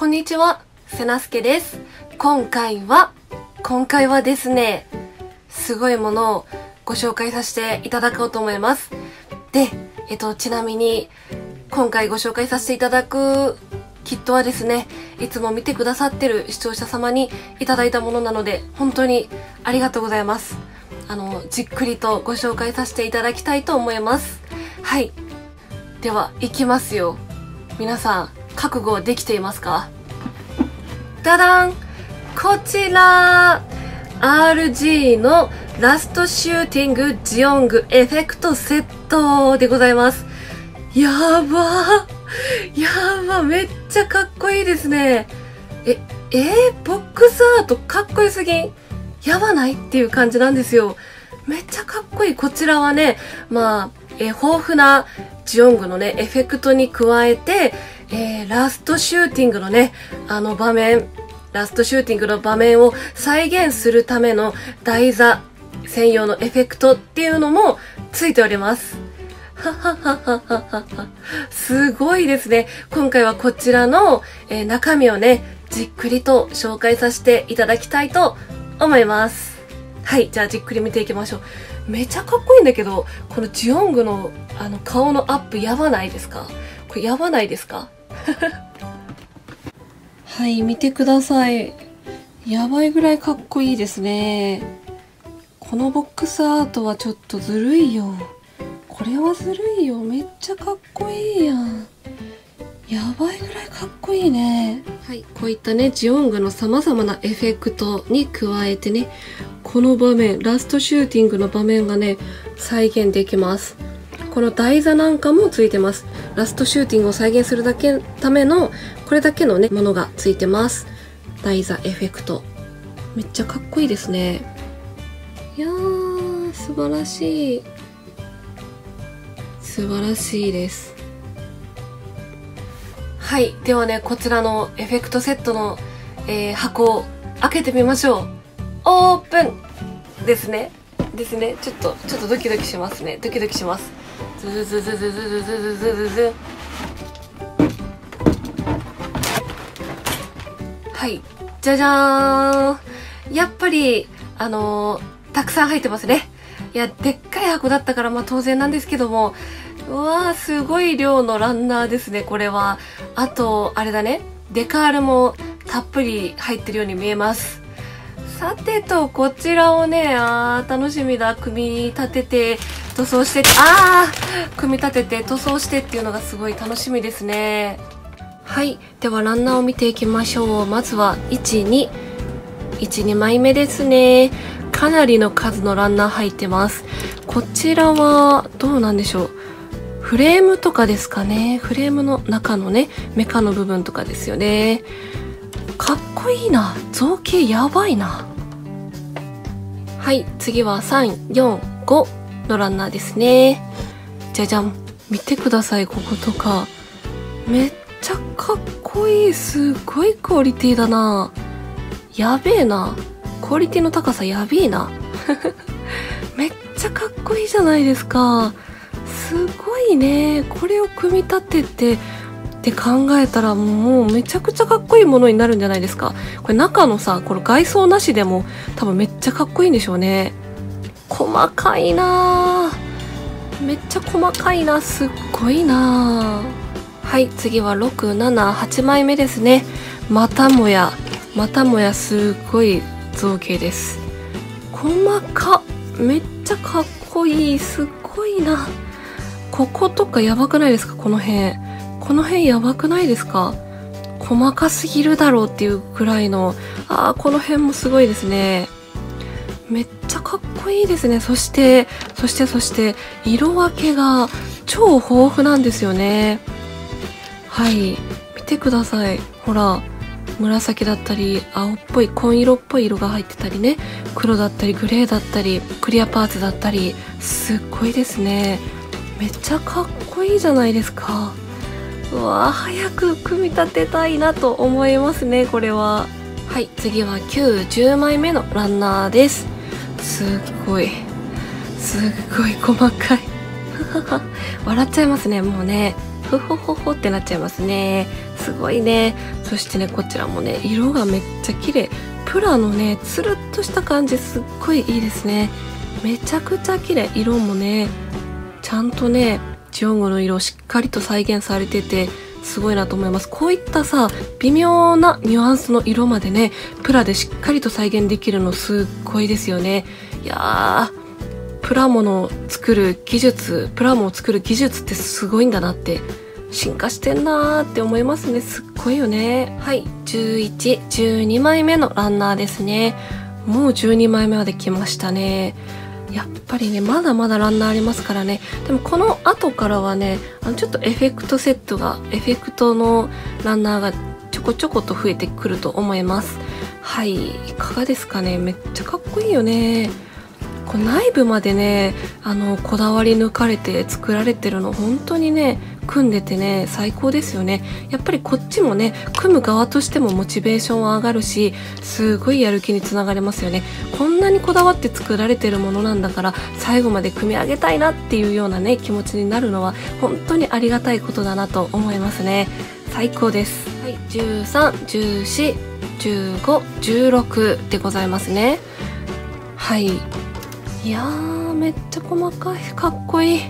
こんにちは、せなすけです。今回はですね、すごいものをご紹介させていただこうと思います。で、ちなみに、今回ご紹介させていただくキットはですね、いつも見てくださってる視聴者様にいただいたものなので、本当にありがとうございます。じっくりとご紹介させていただきたいと思います。はい。では、いきますよ。皆さん、覚悟できていますか？ダダン！こちら RG のラストシューティングジオングエフェクトセットでございます。やばーやば、めっちゃかっこいいですね。ボックスアートかっこよすぎん、やばないっていう感じなんですよ。めっちゃかっこいい。こちらはね、豊富なジオングのね、エフェクトに加えて、ラストシューティングのね、ラストシューティングの場面を再現するための台座専用のエフェクトっていうのもついております。はははははは。すごいですね。今回はこちらの、中身をね、じっくりと紹介させていただきたいと思います。はい、じゃあじっくり見ていきましょう。めちゃかっこいいんだけど、このジオングの顔のアップやばないですか？これやばないですか？はい、見てください。やばいぐらいかっこいいですね。このボックスアートはちょっとずるいよ。これはずるいよ。めっちゃかっこいいやん。やばいぐらいかっこいいね。はい、こういったね、ジオングの様々なエフェクトに加えてね、この場面、ラストシューティングの場面がね、再現できます。この台座なんかもついてます。ラストシューティングを再現するための、これだけのね、ものがついてます。台座エフェクト。めっちゃかっこいいですね。いやー、素晴らしい。素晴らしいです。はい。ではね、こちらのエフェクトセットの、箱を開けてみましょう。オープンですね。ですね。ちょっとドキドキしますね。ドキドキします。ズズズズズズズズズズズ。はい。じゃじゃーん。やっぱり、たくさん入ってますね。いや、でっかい箱だったから、当然なんですけども、うわー、すごい量のランナーですね、これは。あと、あれだね。デカールもたっぷり入ってるように見えます。さてと、こちらをね、楽しみだ。組み立てて塗装してっていうのがすごい楽しみですね。はい。では、ランナーを見ていきましょう。まずは、1、2枚目ですね。かなりの数のランナー入ってます。こちらは、どうなんでしょう。フレームとかですかね。フレームの中のね、メカの部分とかですよね。かっこいいな。造形やばいな。はい、次は3、4、5のランナーですね。じゃじゃん。見てください、こことか。めっちゃかっこいい。すごいクオリティだな。やべえな。クオリティの高さやべえな。めっちゃかっこいいじゃないですか。すごいね。これを組み立ててって考えたらもうめちゃくちゃかっこいいものになるんじゃないですか。これ中のさ、この外装なしでも多分めっちゃかっこいいんでしょうね。細かいなぁ。めっちゃ細かいな。すっごいなぁ。はい、次は6、7、8枚目ですね。またもやすっごい造形です。細かっ。めっちゃかっこいい。すっごいな。こことかやばくないですか？この辺やばくないですか？細かすぎるだろうっていうくらいの、この辺もすごいですね。めっちゃかっこいいですね。そして、色分けが超豊富なんですよね。はい。見てください。ほら、紫だったり、青っぽい、紺色っぽい色が入ってたりね。黒だったり、グレーだったり、クリアパーツだったり、すっごいですね。めっちゃかっこいいじゃないですか。うわー、早く組み立てたいなと思いますね、これは。はい、次は9、10枚目のランナーです。すっごい細かい。笑っちゃいますね、もうね。ふほほほってなっちゃいますね。すごいね。そしてね、こちらもね、色がめっちゃ綺麗。プラのね、つるっとした感じ、すっごいいいですね。めちゃくちゃ綺麗。色もね、ちゃんとね、ジオングの色をしっかりと再現されてて、すごいなと思います。こういったさ、微妙なニュアンスの色までね、プラでしっかりと再現できるのすっごいですよね。いやー、プラモを作る技術ってすごいんだなって、進化してんなーって思いますね。すっごいよね。はい、11、12枚目のランナーですね。もう12枚目まで来ましたね。やっぱりね、まだまだランナーありますからね。でもこの後からはね、ちょっとエフェクトのランナーがちょこちょこと増えてくると思います。はい、いかがですかね。めっちゃかっこいいよね。こう内部までね、こだわり抜かれて作られてるの、本当にね、組んでてね、最高ですよね。やっぱりこっちもね、組む側としてもモチベーションは上がるし、すごいやる気につながりますよね。こんなにこだわって作られてるものなんだから、最後まで組み上げたいなっていうようなね、気持ちになるのは、本当にありがたいことだなと思いますね。最高です。はい、13、14、15、16でございますね。はい。いやー、めっちゃ細かい。かっこいい。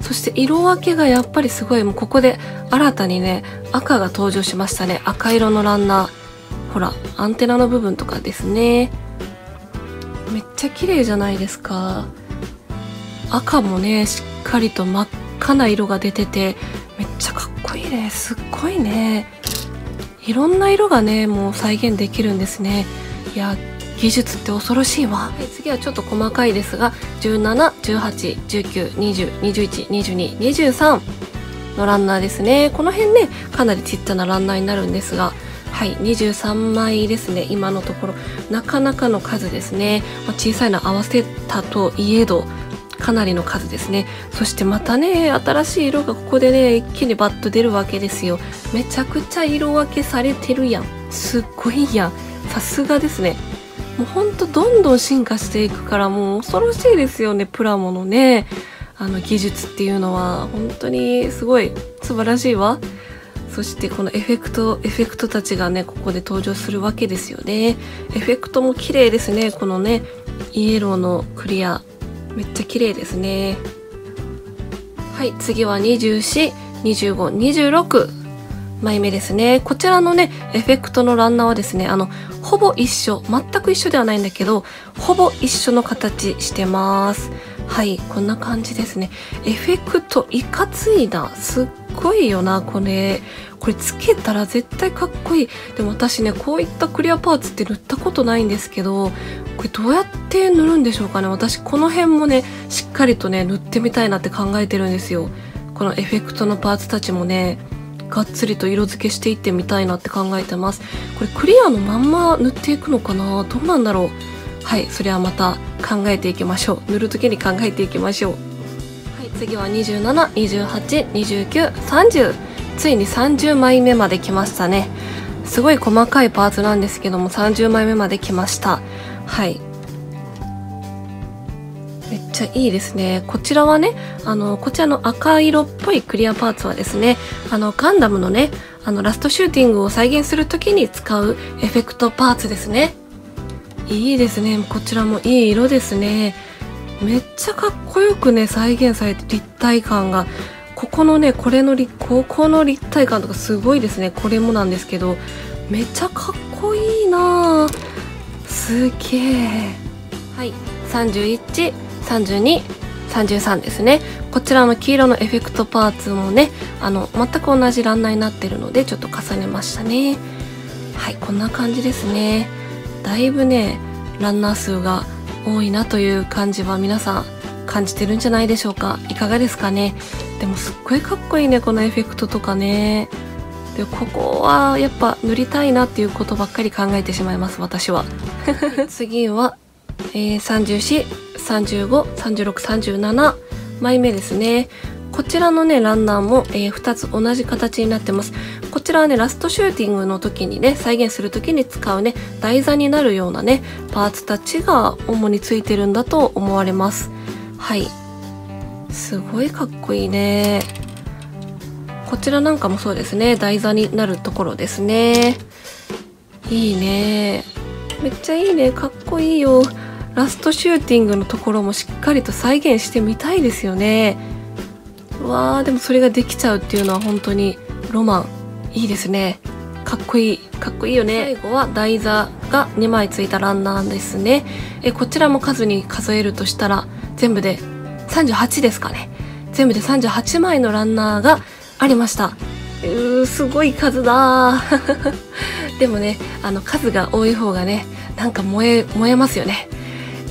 そして色分けがやっぱりすごい。もうここで新たにね、赤が登場しましたね。赤色のランナー。ほら、アンテナの部分とかですね。めっちゃ綺麗じゃないですか。赤もね、しっかりと真っ赤な色が出てて、めっちゃかっこいいね。すっごいね。いろんな色がね、もう再現できるんですね。いや、技術って恐ろしいわ。はい、次はちょっと細かいですが、17、18、19、20、21、22、23のランナーですね。この辺ね、かなりちっちゃなランナーになるんですが、はい、23枚ですね。今のところ、なかなかの数ですね。まあ、小さいの合わせたといえど、かなりの数ですね。そしてまたね、新しい色がここでね、一気にバッと出るわけですよ。めちゃくちゃ色分けされてるやん。すっごいやん。さすがですね。もうほんとどんどん進化していくから、もう恐ろしいですよね。プラモのね、技術っていうのは本当にすごい素晴らしいわ。そしてこのエフェクトたちがね、ここで登場するわけですよね。エフェクトも綺麗ですね。このね、イエローのクリア、めっちゃ綺麗ですね。はい、次は24、25、26。枚目ですね。こちらのね、エフェクトのランナーはですね、ほぼ一緒、全く一緒ではないんだけど、ほぼ一緒の形してます。はい、こんな感じですね。エフェクト、いかついな。すっごいよな、これ。これつけたら絶対かっこいい。でも私ね、こういったクリアパーツって塗ったことないんですけど、これどうやって塗るんでしょうかね。私、この辺もね、しっかりとね、塗ってみたいなって考えてるんですよ。このエフェクトのパーツたちもね、がっつりと色付けしていってみたいなって考えてます。これクリアのまんま塗っていくのかな？どうなんだろう？はい、それはまた考えていきましょう。塗る時に考えていきましょう。はい、次は27、28、29、30。ついに30枚目まで来ましたね。すごい細かいパーツなんですけども、30枚目まで来ました。はい。めっちゃいいですね。こちらはね、こちらの赤色っぽいクリアパーツはですね、ガンダムのね、ラストシューティングを再現するときに使うエフェクトパーツですね。いいですね。こちらもいい色ですね。めっちゃかっこよくね、再現されて立体感が。ここのね、ここの立体感とかすごいですね。これもなんですけど、めっちゃかっこいいなぁ。すげえ。はい。31。32、33ですね。こちらの黄色のエフェクトパーツもね、全く同じランナーになってるので、ちょっと重ねましたね。はい、こんな感じですね。だいぶね、ランナー数が多いなという感じは皆さん感じてるんじゃないでしょうか。いかがですかね。でもすっごいかっこいいね、このエフェクトとかね。で、ここはやっぱ塗りたいなっていうことばっかり考えてしまいます、私は。次は、34。35、36、37枚目ですね。こちらのね、ランナーも、2つ同じ形になってます。こちらはね、ラストシューティングの時にね、再現する時に使うね、台座になるようなね、パーツたちが主についてるんだと思われます。はい。すごいかっこいいね。こちらなんかもそうですね、台座になるところですね。いいね、めっちゃいいね、かっこいいよ。ラストシューティングのところもしっかりと再現してみたいですよね。うわー、でもそれができちゃうっていうのは本当にロマン、いいですね。かっこいい、かっこいいよね。最後は台座が2枚ついたランナーですね。こちらも数に数えるとしたら全部で38ですかね。全部で38枚のランナーがありました。すごい数だでもね、数が多い方がね、なんか燃えますよね。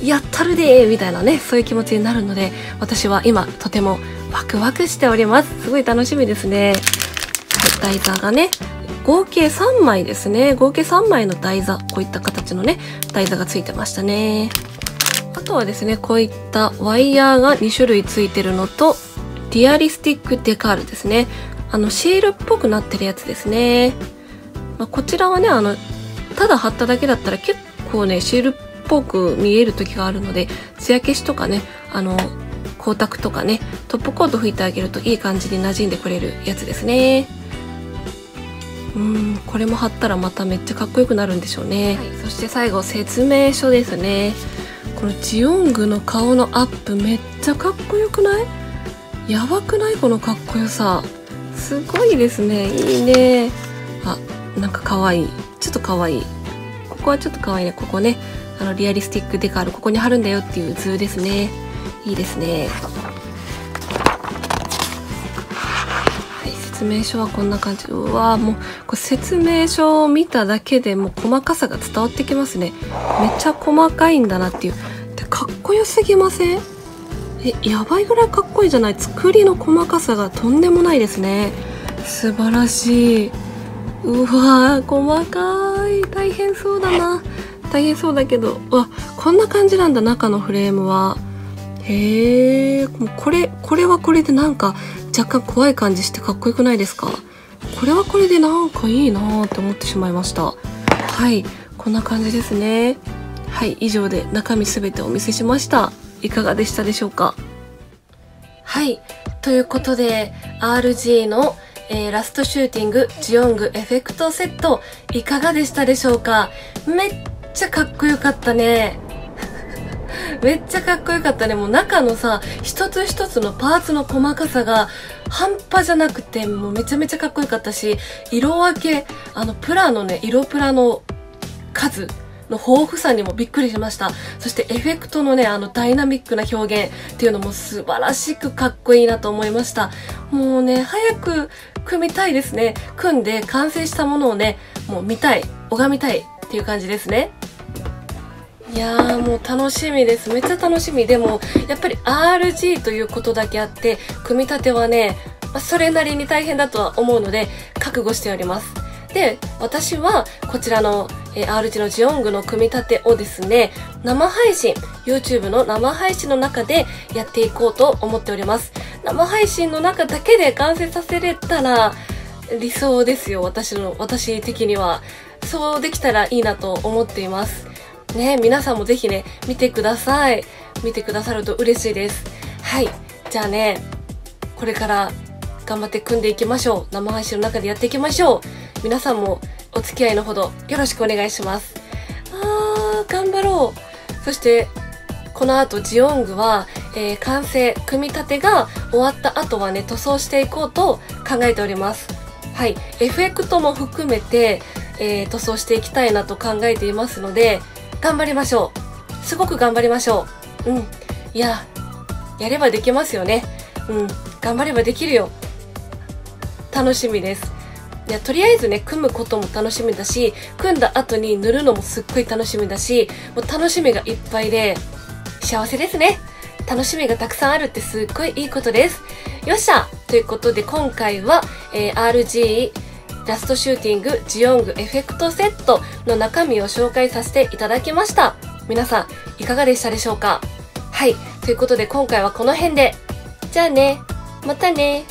やったるでーみたいなね、そういう気持ちになるので、私は今とてもワクワクしております。すごい楽しみですね。台座がね合計3枚ですね。合計3枚の台座、こういった形のね台座がついてましたね。あとはですね、こういったワイヤーが2種類ついてるのと、リアリスティックデカールですね。シールっぽくなってるやつですね。まあ、こちらはね、ただ貼っただけだったら結構ね、シールっぽく見える時があるので、艶消しとかね、光沢とかね、トップコート拭いてあげるといい感じに馴染んでくれるやつですね。これも貼ったらまためっちゃかっこよくなるんでしょうね。はい、そして最後、説明書ですね。このジオングの顔のアップめっちゃかっこよくない？やばくない？このかっこよさ。すごいですね。いいね。あ、なんかかわいい。ちょっとかわいい。ここはちょっとかわいいね。ここね。リアリスティックデカール、ここに貼るんだよっていう図ですね。いいですね。はい、説明書はこんな感じ。うわー、もう、これ説明書を見ただけでもう細かさが伝わってきますね。めっちゃ細かいんだなっていう。で、かっこよすぎません？やばいぐらいかっこいいじゃない。作りの細かさがとんでもないですね。素晴らしい。うわー、細かい。大変そうだな。大変そうだけど、わ、こんな感じなんだ、中のフレームは。へえ、これはこれでなんか若干怖い感じしてかっこよくないですか？これはこれでなんかいいなーって思ってしまいました。はい、こんな感じですね。はい、以上で中身すべてお見せしました。いかがでしたでしょうか？はい。ということで、RG の、ラストシューティングジオングエフェクトセット、いかがでしたでしょうか？めっちゃかっこよかったね。めっちゃかっこよかったね。もう中のさ、一つ一つのパーツの細かさが半端じゃなくて、もうめちゃめちゃかっこよかったし、色分け、プラのね、色プラの数の豊富さにもびっくりしました。そしてエフェクトのね、ダイナミックな表現っていうのも素晴らしくかっこいいなと思いました。もうね、早く組みたいですね。組んで完成したものをね、もう見たい、拝みたいっていう感じですね。いやー、もう楽しみです。めっちゃ楽しみ。でも、やっぱり RG ということだけあって、組み立てはね、それなりに大変だとは思うので、覚悟しております。で、私はこちらのRG のジオングの組み立てをですね、生配信、YouTube の生配信の中でやっていこうと思っております。生配信の中だけで完成させれたら理想ですよ、私的には。そうできたらいいなと思っています。ね、皆さんもぜひね、見てください。見てくださると嬉しいです。はい。じゃあね、これから頑張って組んでいきましょう。生配信の中でやっていきましょう。皆さんもお付き合いのほどよろしくお願いします。頑張ろう。そして、この後ジオングは、完成、組み立てが終わった後はね、塗装していこうと考えております。はい。エフェクトも含めて、塗装していきたいなと考えていますので、頑張りましょう。すごく頑張りましょう。うん。いや、やればできますよね。うん。頑張ればできるよ。楽しみです。いや、とりあえずね、組むことも楽しみだし、組んだ後に塗るのもすっごい楽しみだし、もう楽しみがいっぱいで、幸せですね。楽しみがたくさんあるってすっごいいいことです。よっしゃ！ということで、今回は、RG ラストシューティングジオングエフェクトセットの中身を紹介させていただきました。皆さん、いかがでしたでしょうか？はい。ということで、今回はこの辺で。じゃあね。またね。